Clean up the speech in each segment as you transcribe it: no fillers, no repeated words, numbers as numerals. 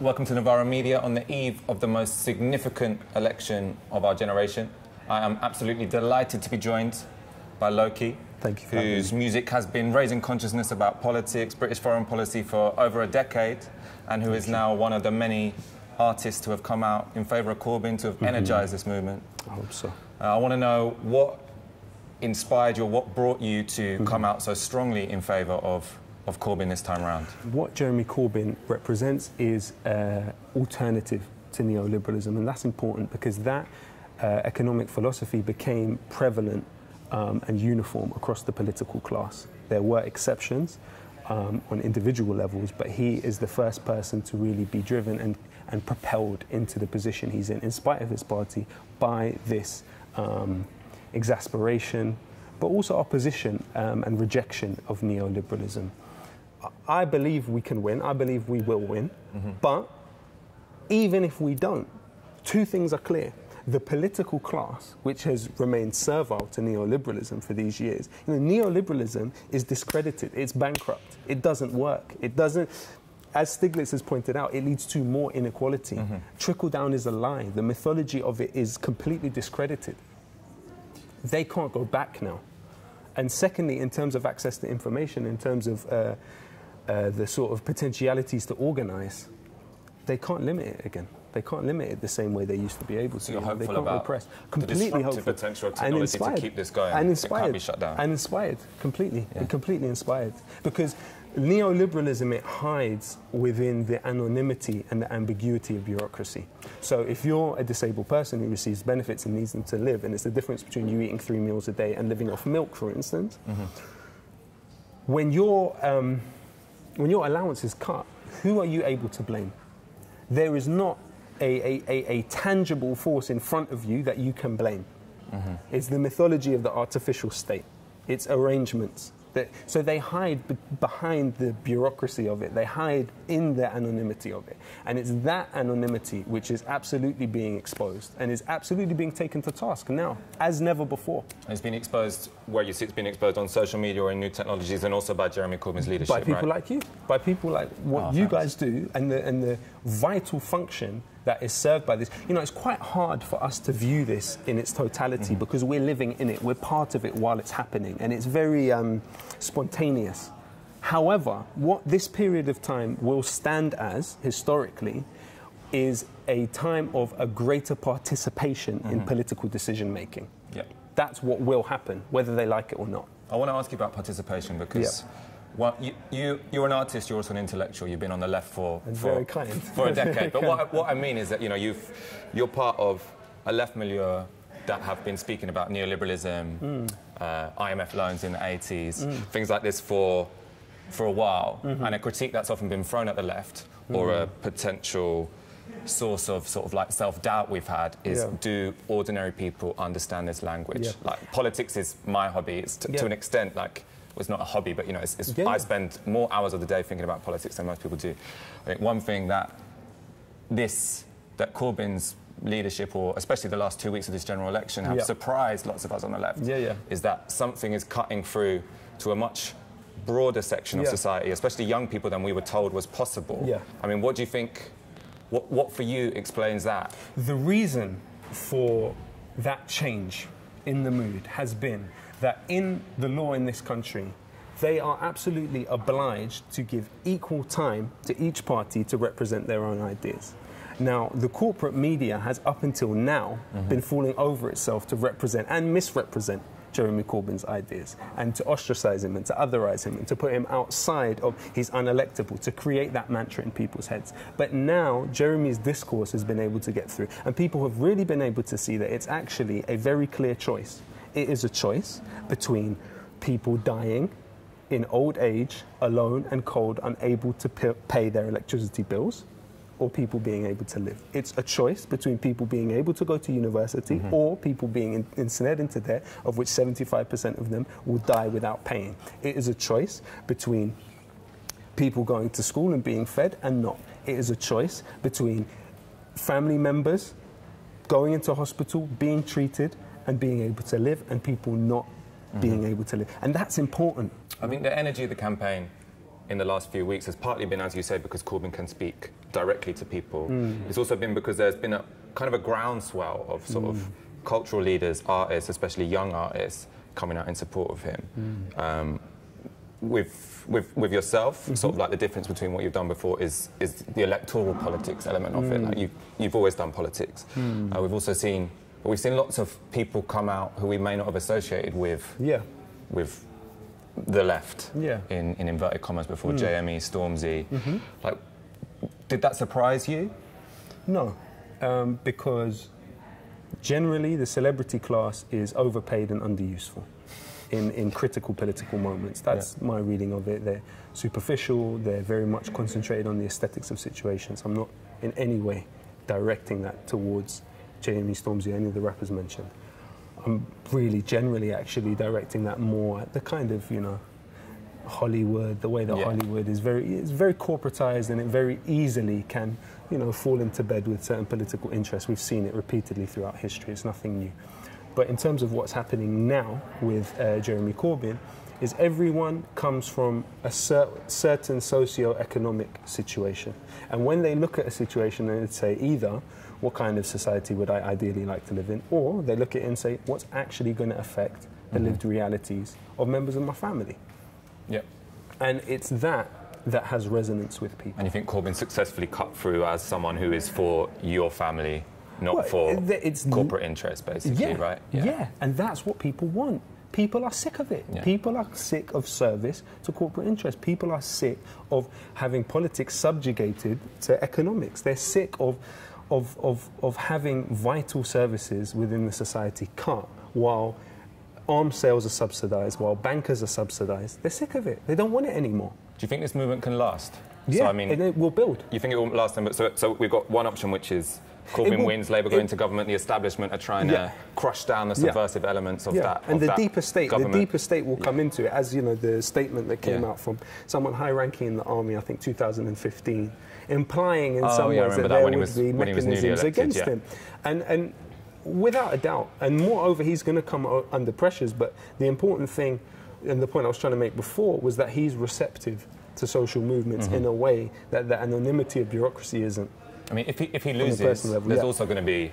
Welcome to Navarro Media on the eve of the most significant election of our generation. I am absolutely delighted to be joined by Loki, thank you, whose music has been raising consciousness about politics, British foreign policy for over a decade, and who is now one of the many artists to have come out in favour of Corbyn, to have energised this movement. I hope so. I want to know what inspired you, or what brought you to come out so strongly in favour of Corbyn this time around. What Jeremy Corbyn represents is an alternative to neoliberalism, and that's important because that economic philosophy became prevalent and uniform across the political class. There were exceptions on individual levels, but he is the first person to really be driven and propelled into the position he's in spite of his party, by this exasperation, but also opposition and rejection of neoliberalism. I believe we can win, I believe we will win, but even if we don't, two things are clear. The political class, which has remained servile to neoliberalism for these years, neoliberalism is discredited, it's bankrupt, it doesn't work, it doesn't... As Stiglitz has pointed out, it leads to more inequality. Trickle-down is a lie. The mythology of it is completely discredited. They can't go back now. And secondly, in terms of access to information, in terms of the sort of potentialities to organise, they can't limit it again. They can't limit it the same way they used to be able to. So you're hopeful about completely hopeful potential of technology to keep this going. And inspired. It can't be shut down. And inspired, completely. Yeah. Completely inspired. Because neoliberalism, it hides within the anonymity and the ambiguity of bureaucracy. So if you're a disabled person who receives benefits and needs them to live, and it's the difference between you eating 3 meals a day and living off milk, for instance, when your allowance is cut, who are you able to blame? There is not a tangible force in front of you that you can blame. It's the mythology of the artificial state. It's arrangements. So they hide behind the bureaucracy of it. They hide in the anonymity of it. And it's that anonymity which is absolutely being exposed and is absolutely being taken to task now, as never before. And it's been exposed where you see it's been exposed on social media or in new technologies, and also by Jeremy Corbyn's leadership, by people like you, by people like what you guys do, and the vital function that is served by this. You know, it's quite hard for us to view this in its totality because we're living in it, we're part of it while it's happening, and it's very spontaneous. However, what this period of time will stand as, historically, is a time of a greater participation in political decision-making. That's what will happen, whether they like it or not. I want to ask you about participation because... Well, you're an artist, you're also an intellectual, you've been on the left for a decade. But what I mean is that, you know, you're part of a left milieu that have been speaking about neoliberalism, IMF loans in the 80s, things like this for a while, and a critique that's often been thrown at the left, or a potential source of sort of like self-doubt we've had is, do ordinary people understand this language? Like, politics is my hobby, it's to an extent, like... It's not a hobby, but, you know, I spend more hours of the day thinking about politics than most people do. I think one thing that Corbyn's leadership, or especially the last 2 weeks of this general election, have surprised lots of us on the left, is that something is cutting through to a much broader section of society, especially young people, than we were told was possible. I mean, what do you think, what for you explains that? The reason for that change in the mood has been that in the law in this country, they are absolutely obliged to give equal time to each party to represent their own ideas. Now, the corporate media has up until now been falling over itself to represent and misrepresent Jeremy Corbyn's ideas, and to ostracize him and to otherize him and to put him outside of his unelectable, to create that mantra in people's heads. But now Jeremy's discourse has been able to get through, and people have really been able to see that it's actually a very clear choice. It is a choice between people dying in old age, alone and cold, unable to pay their electricity bills, or people being able to live. It's a choice between people being able to go to university or people being ensnared into debt, of which 75% of them will die without paying. It is a choice between people going to school and being fed and not. It is a choice between family members going into hospital, being treated, and being able to live, and people not being able to live. And that's important. I think the energy of the campaign in the last few weeks has partly been, as you say, because Corbyn can speak directly to people. Mm. It's also been because there's been a kind of a groundswell of sort of cultural leaders, artists, especially young artists, coming out in support of him. Mm. With yourself, sort of like the difference between what you've done before is the electoral politics element of it. Like you've always done politics. Mm. We've seen lots of people come out who we may not have associated with. Yeah. With the left. Yeah. In inverted commas before, JME, Stormzy. Mm-hmm. Like, did that surprise you? No, because generally the celebrity class is overpaid and underuseful in critical political moments. That's my reading of it. They're superficial, they're very much concentrated on the aesthetics of situations. I'm not in any way directing that towards JME, Stormzy, any of the rappers mentioned. I'm really generally actually directing that more at the kind of, you know, Hollywood, the way that Hollywood is very corporatized, and it very easily can, you know, fall into bed with certain political interests. We've seen it repeatedly throughout history. It's nothing new. But in terms of what's happening now with Jeremy Corbyn, is everyone comes from a certain socio-economic situation. And when they look at a situation, they would say either, what kind of society would I ideally like to live in? Or they look at it and say, what's actually going to affect the lived realities of members of my family? Yep. And it's that has resonance with people. And you think Corbyn successfully cut through as someone who is for your family, not for corporate interests, basically, right? Yeah. And that's what people want. People are sick of it. Yeah. People are sick of service to corporate interests. People are sick of having politics subjugated to economics. They're sick of having vital services within the society cut while arms sales are subsidised, while bankers are subsidised. They're sick of it. They don't want it anymore. Do you think this movement can last? Yeah, so, I mean, it will build. You think it will last? So we've got one option, which is Corbyn wins, Labour go into government, the establishment are trying to crush down the subversive elements of that. And the deeper state, will come into it, as you know, the statement that came out from someone high-ranking in the army, I think 2015, implying in some ways that there would be mechanisms against him, and without a doubt. And moreover, he's going to come under pressures. But the important thing, and the point I was trying to make before, was that he's receptive to social movements in a way that the anonymity of bureaucracy isn't. I mean, if he loses, there's also going to be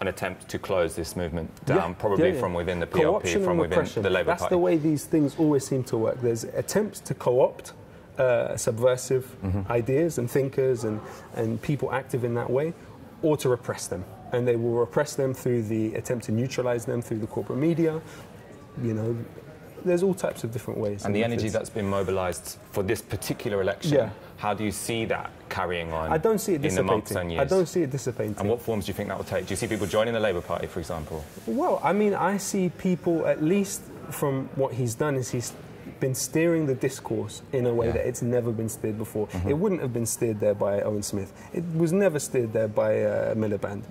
an attempt to close this movement down, probably from within the PLP, co-option from within the Labour Party. That's the way these things always seem to work. There's attempts to co-opt subversive ideas and thinkers and people active in that way, or to repress them. And they will repress them through the attempt to neutralise them through the corporate media, you know. There's all types of different ways. And the energy that's been mobilised for this particular election, how do you see that carrying on? I don't see it dissipating. In the months and years? I don't see it dissipating. And what forms do you think that will take? Do you see people joining the Labour Party, for example? Well, I mean, I see people, at least from what he's done, is he's been steering the discourse in a way that it's never been steered before. It wouldn't have been steered there by Owen Smith. It was never steered there by Miliband.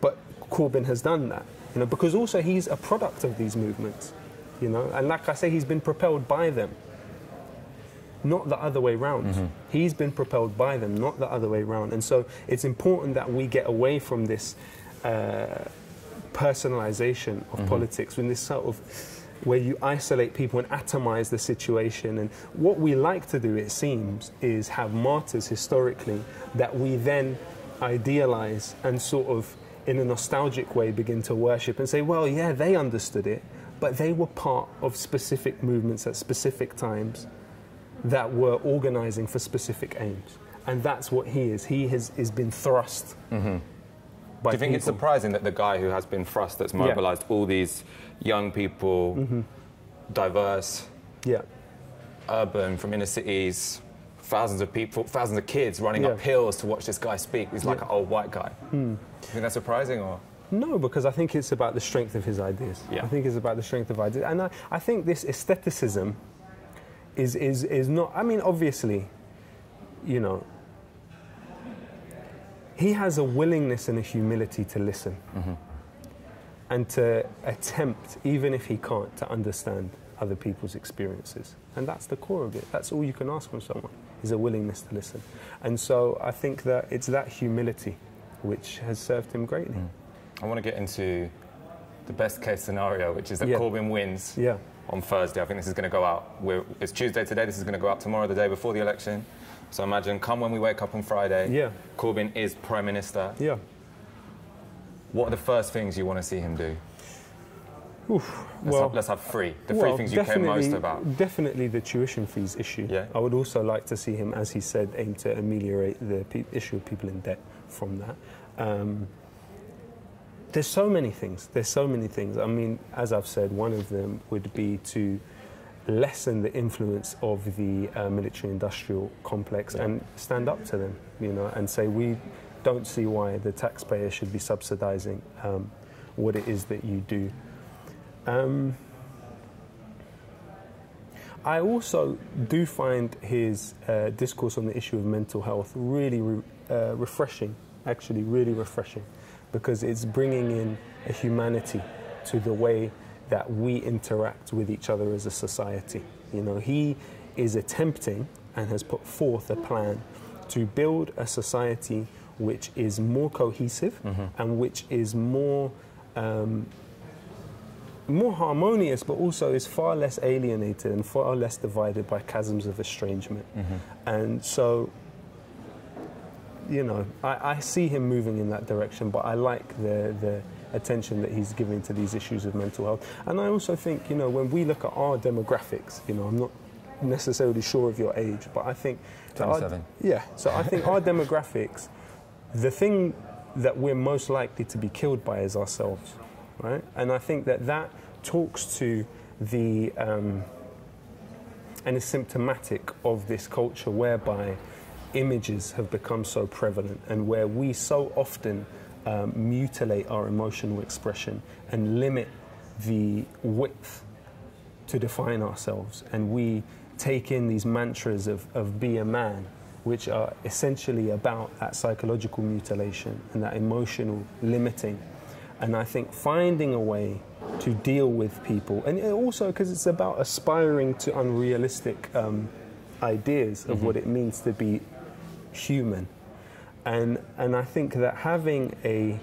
But Corbyn has done that, you know, because also he's a product of these movements. You know, and like I say, he's been propelled by them, not the other way round. He's been propelled by them, not the other way round. And so it's important that we get away from this personalisation of politics, in this sort of where you isolate people and atomise the situation. And what we like to do, it seems, is have martyrs historically that we then idealise and sort of, in a nostalgic way, begin to worship and say, well, yeah, they understood it. But they were part of specific movements at specific times that were organising for specific aims. And that's what he is. He has been thrust by people. Do you think it's surprising that the guy who has been thrust, that's mobilised all these young people, diverse, urban, from inner cities, thousands of people, thousands of kids running up hills to watch this guy speak. He's like an old white guy. Do you think that's surprising, or...? No, because I think it's about the strength of his ideas. I think it's about the strength of ideas. And I think this aestheticism is not... I mean, obviously, you know, he has a willingness and a humility to listen and to attempt, even if he can't, to understand other people's experiences. And that's the core of it. That's all you can ask from someone, is a willingness to listen. And so I think that it's that humility which has served him greatly. I want to get into the best case scenario, which is that Corbyn wins on Thursday. I think this is going to go out. It's Tuesday today. This is going to go out tomorrow, the day before the election. So imagine, come when we wake up on Friday, yeah, Corbyn is Prime Minister. Yeah. What are the first things you want to see him do? Oof, let's have three things you care most about. Definitely the tuition fees issue. Yeah. I would also like to see him, as he said, aim to ameliorate the issue of people in debt from that. There's so many things. There's so many things. I mean, as I've said, one of them would be to lessen the influence of the military-industrial complex, yeah, and stand up to them, you know, and say we don't see why the taxpayer should be subsidising what it is that you do. I also do find his discourse on the issue of mental health really refreshing, actually really refreshing, because it's bringing in a humanity to the way that we interact with each other as a society. You know, he is attempting and has put forth a plan to build a society which is more cohesive, mm-hmm, and which is more more harmonious, but also is far less alienated and far less divided by chasms of estrangement. Mm-hmm. And so, you know, I see him moving in that direction, but I like the attention that he's giving to these issues of mental health. And I also think, you know, when we look at our demographics, you know, I'm not necessarily sure of your age, but I think... 27. Yeah, so I think our demographics, the thing that we're most likely to be killed by is ourselves. Right? And I think that that talks to the, and is symptomatic of this culture whereby images have become so prevalent and where we so often mutilate our emotional expression and limit the width to define ourselves. And we take in these mantras of be a man, which are essentially about that psychological mutilation and that emotional limiting. And I think finding a way to deal with people, and also because it's about aspiring to unrealistic ideas of, mm-hmm, what it means to be human. And I think that having a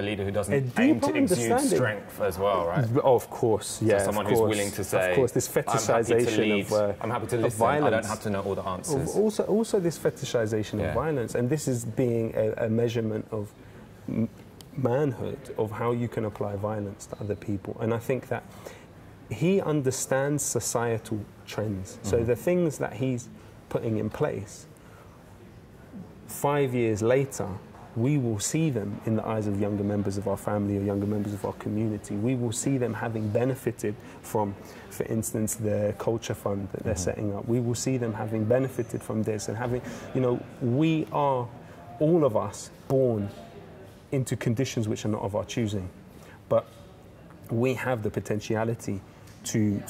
leader who doesn't aim to exude strength as well, right? Of course, yeah. So someone who's willing to say, of course, this fetishization of violence. I'm happy to listen, I don't have to know all the answers. Also this fetishization, yeah, of violence, and this is being a measurement of manhood, of how you can apply violence to other people. And I think that he understands societal trends. Mm-hmm. So the things that he's putting in place, 5 years later, we will see them in the eyes of younger members of our family or younger members of our community. We will see them having benefited from, for instance, the culture fund that they're, mm-hmm, setting up. We will see them having benefited from this and having, you know, we are, all of us, born into conditions which are not of our choosing, but we have the potentiality to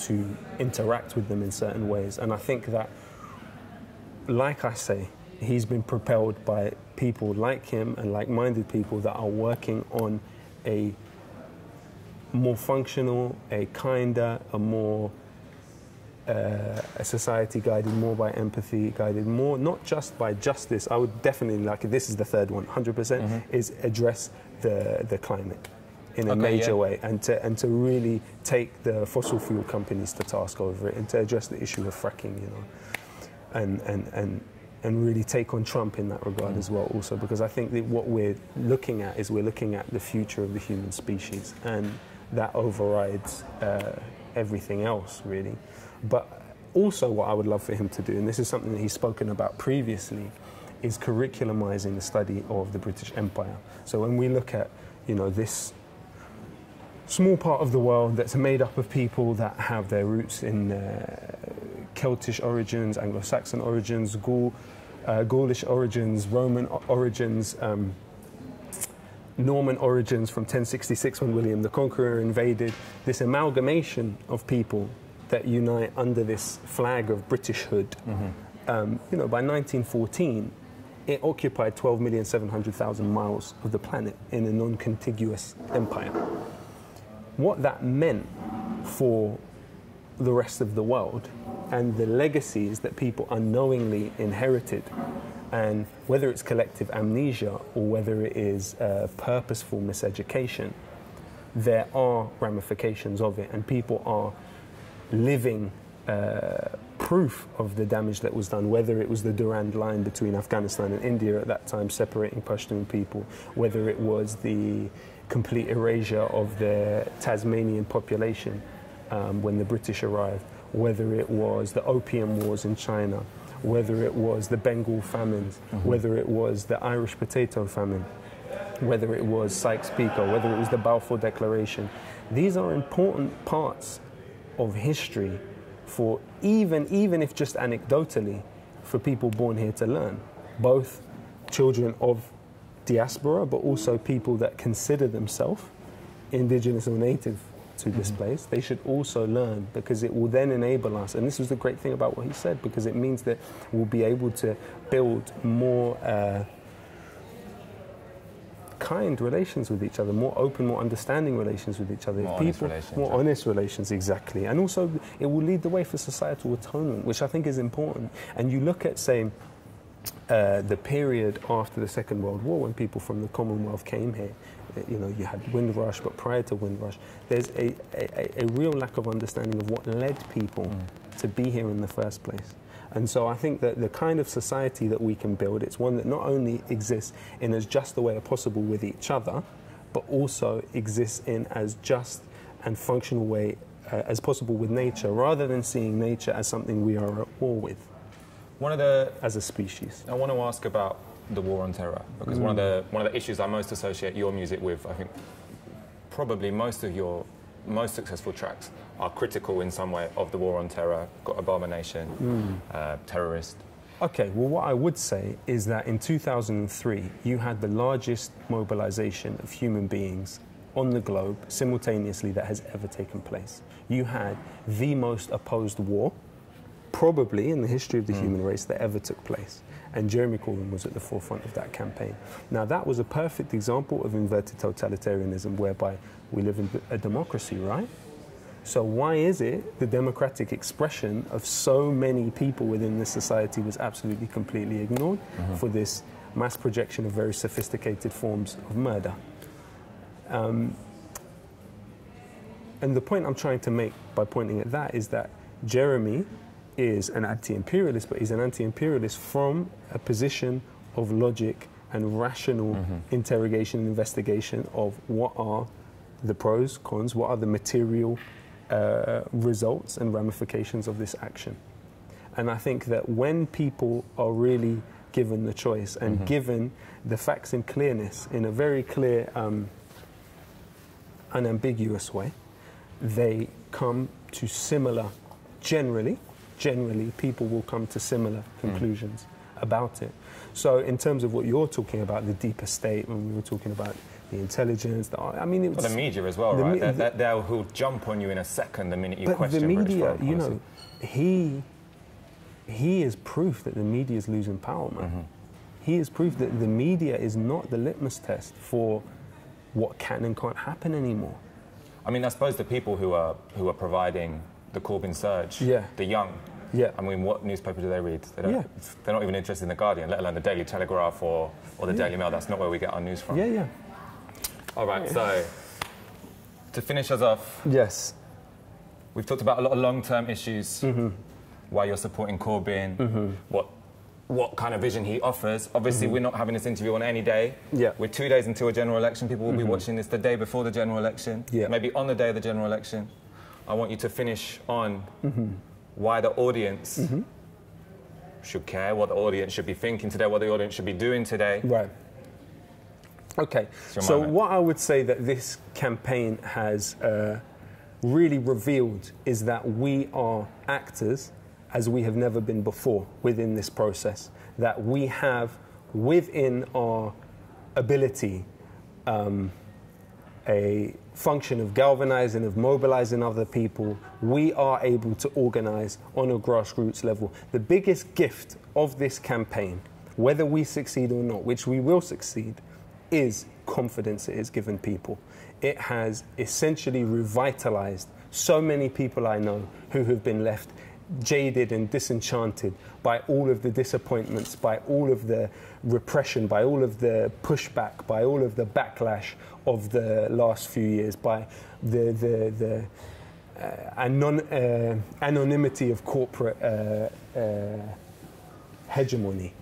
interact with them in certain ways. And I think that, like I say, he's been propelled by people like him and like-minded people that are working on a more functional, a kinder, a more a society guided more by empathy, guided more not just by justice. I would definitely like, this is the third one, 100%, mm-hmm, is address the climate in a major, yeah, way, and to really take the fossil fuel companies to task over it, and to address the issue of fracking, you know, and really take on Trump in that regard, mm, as well. Also, because I think that what we're looking at is we're looking at the future of the human species, and that overrides everything else, really. But also what I would love for him to do, and this is something that he's spoken about previously, is curriculumizing the study of the British Empire. So when we look at, you know, this small part of the world that's made up of people that have their roots in Celtic origins, Anglo-Saxon origins, Gaulish origins, Roman origins, Norman origins from 1066 when William the Conqueror invaded, this amalgamation of people that unite under this flag of Britishhood. Mm-hmm. You know, by 1914, it occupied 12,700,000 miles of the planet in a non-contiguous empire. What that meant for the rest of the world and the legacies that people unknowingly inherited, and whether it's collective amnesia or whether it is purposeful miseducation, there are ramifications of it, and people are living proof of the damage that was done, whether it was the Durand line between Afghanistan and India at that time separating Pashtun people, whether it was the complete erasure of the Tasmanian population when the British arrived, whether it was the Opium Wars in China, whether it was the Bengal famines, whether it was the Irish potato famine, whether it was Sykes-Picot, whether it was the Balfour declaration. These are important parts of history for even if just anecdotally, for people born here to learn, both children of diaspora, but also people that consider themselves indigenous or native to this place. They should also learn, because it will then enable us, and this was the great thing about what he said, because it means that we'll be able to build more kind relations with each other, more open, more understanding relations with each other. More honest relations. More honest relations, exactly. And also, it will lead the way for societal atonement, which I think is important. And you look at, say, the period after the Second World War, when people from the Commonwealth came here, you know, you had Windrush, but prior to Windrush, there's a real lack of understanding of what led people to be here in the first place. And so I think that the kind of society that we can build, it's one that not only exists in as just a way as possible with each other, but also exists in as just and functional way as possible with nature, rather than seeing nature as something we are at war with. As a species. I want to ask about the war on terror, because one of the issues I most associate your music with, I think probably most of your most successful tracks are critical in some way of the war on terror. Got Abomination, Terrorist. Okay, well what I would say is that in 2003 you had the largest mobilization of human beings on the globe simultaneously that has ever taken place. You had the most opposed war probably in the history of the human race that ever took place. And Jeremy Corbyn was at the forefront of that campaign. Now, that was a perfect example of inverted totalitarianism, whereby we live in a democracy, right? So why is it the democratic expression of so many people within this society was absolutely completely ignored for this mass projection of very sophisticated forms of murder? And the point I'm trying to make by pointing at that is that Jeremy is an anti-imperialist, but he's an anti-imperialist from a position of logic and rational interrogation and investigation of what are the pros, cons, what are the material results and ramifications of this action. And I think that when people are really given the choice and given the facts in clearness, in a very clear, unambiguous way, they come to similar, generally people will come to similar conclusions about it. So in terms of what you're talking about, the deeper state, when we were talking about the intelligence, I mean, it was... Well, the media as well, right? They'll jump on you in a second the minute you question the media, British foreign policy. He is proof that the media is losing power, man. He is proof that the media is not the litmus test for what can and can't happen anymore. I mean, I suppose the people who are providing the Corbyn surge, the young. Yeah. I mean, what newspaper do they read? They don't, they're not even interested in The Guardian, let alone the Daily Telegraph or the Daily Mail. That's not where we get our news from. Yeah, yeah. All right, so to finish us off, we've talked about a lot of long-term issues, why you're supporting Corbyn, what kind of vision he offers. Obviously, we're not having this interview on any day. Yeah. We're 2 days until a general election. People will be watching this the day before the general election, maybe on the day of the general election. I want you to finish on why the audience should care, what the audience should be thinking today, what the audience should be doing today. Right. Okay. So what I would say that this campaign has really revealed is that we are actors as we have never been before within this process, that we have within our ability a function of galvanizing, of mobilizing other people. We are able to organize on a grassroots level. The biggest gift of this campaign, whether we succeed or not, which we will succeed, is confidence it has given people. It has essentially revitalized so many people I know who have been left jaded and disenchanted by all of the disappointments, by all of the repression, by all of the pushback, by all of the backlash of the last few years, by the anonymity of corporate hegemony.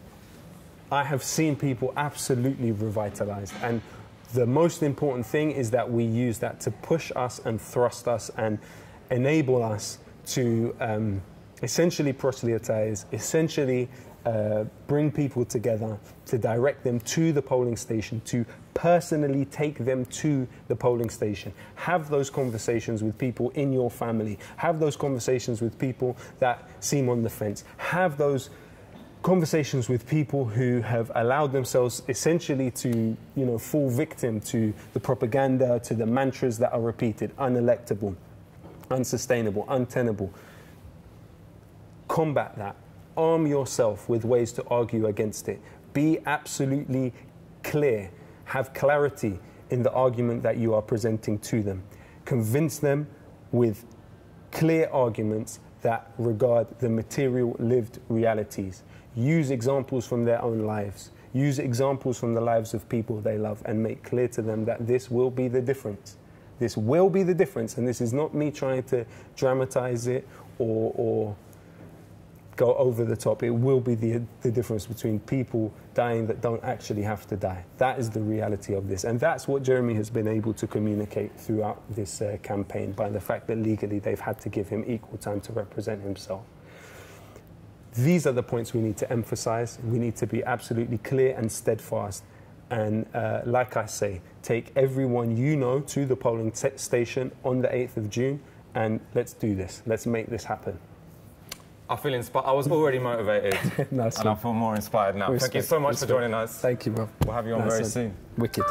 I have seen people absolutely revitalized, and the most important thing is that we use that to push us and thrust us and enable us to essentially proselytize, essentially bring people together, to direct them to the polling station, to personally take them to the polling station. Have those conversations with people in your family. Have those conversations with people that seem on the fence. Have those conversations with people who have allowed themselves essentially to, you know, fall victim to the propaganda, to the mantras that are repeated: unelectable, unsustainable, untenable. Combat that. Arm yourself with ways to argue against it. Be absolutely clear. Have clarity in the argument that you are presenting to them. Convince them with clear arguments that regard the material lived realities. Use examples from their own lives. Use examples from the lives of people they love, and make clear to them that this will be the difference. This will be the difference, and this is not me trying to dramatize it or go over the top. It will be the difference between people dying that don't actually have to die. That is the reality of this, and that's what Jeremy has been able to communicate throughout this campaign, by the fact that legally they've had to give him equal time to represent himself. These are the points we need to emphasize. We need to be absolutely clear and steadfast, and like I say, take everyone you know to the polling station on the 8th of June, and let's do this. Let's make this happen. I feel inspired. I was already motivated, nice and I feel more inspired now. Respect. Thank you so much for joining us. Thank you, bro. We'll have you on very soon. Wicked.